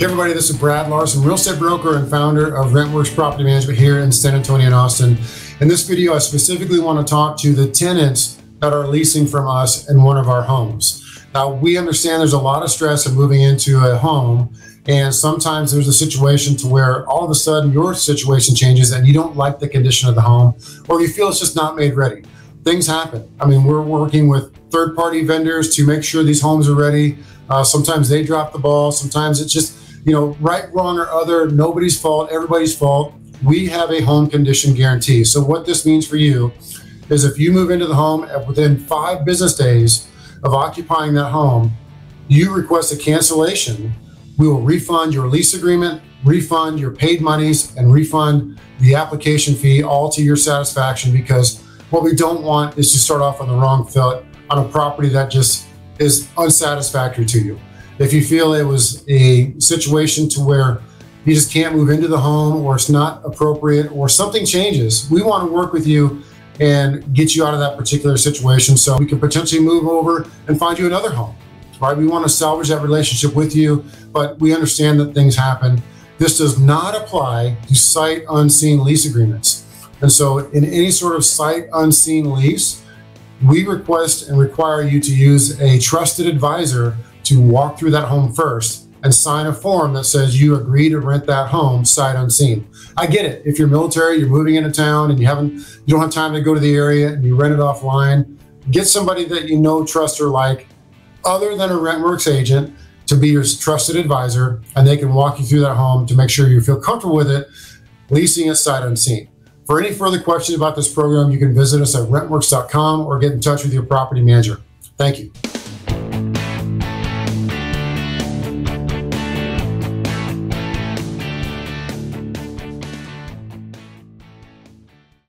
Hey everybody, this is Brad Larson, real estate broker and founder of RentWerx Property Management here in San Antonio and Austin. In this video, I specifically want to talk to the tenants that are leasing from us in one of our homes. Now, we understand there's a lot of stress in moving into a home, and sometimes there's a situation to where all of a sudden your situation changes and you don't like the condition of the home, or you feel it's just not made ready. Things happen. I mean, we're working with third-party vendors to make sure these homes are ready. Sometimes they drop the ball. Sometimes it's just, you know, right, wrong, or other, nobody's fault, everybody's fault. We have a home condition guarantee. So what this means for you is if you move into the home within 5 business days of occupying that home, you request a cancellation, we will refund your lease agreement, refund your paid monies, and refund the application fee, all to your satisfaction, because what we don't want is to start off on the wrong foot on a property that just is unsatisfactory to you. If you feel it was a situation to where you just can't move into the home, or it's not appropriate, or something changes, we want to work with you and get you out of that particular situation so we can potentially move over and find you another home, right? We want to salvage that relationship with you, but we understand that things happen. This does not apply to sight unseen lease agreements. And so in any sort of sight unseen lease, we request and require you to use a trusted advisor to walk through that home first and sign a form that says you agree to rent that home sight unseen. I get it. If you're military, you're moving into town and you don't have time to go to the area and you rent it offline, get somebody that you know, trust, or like, other than a RentWerx agent, to be your trusted advisor, and they can walk you through that home to make sure you feel comfortable with it, leasing it sight unseen. For any further questions about this program, you can visit us at rentwerx.com or get in touch with your property manager. Thank you.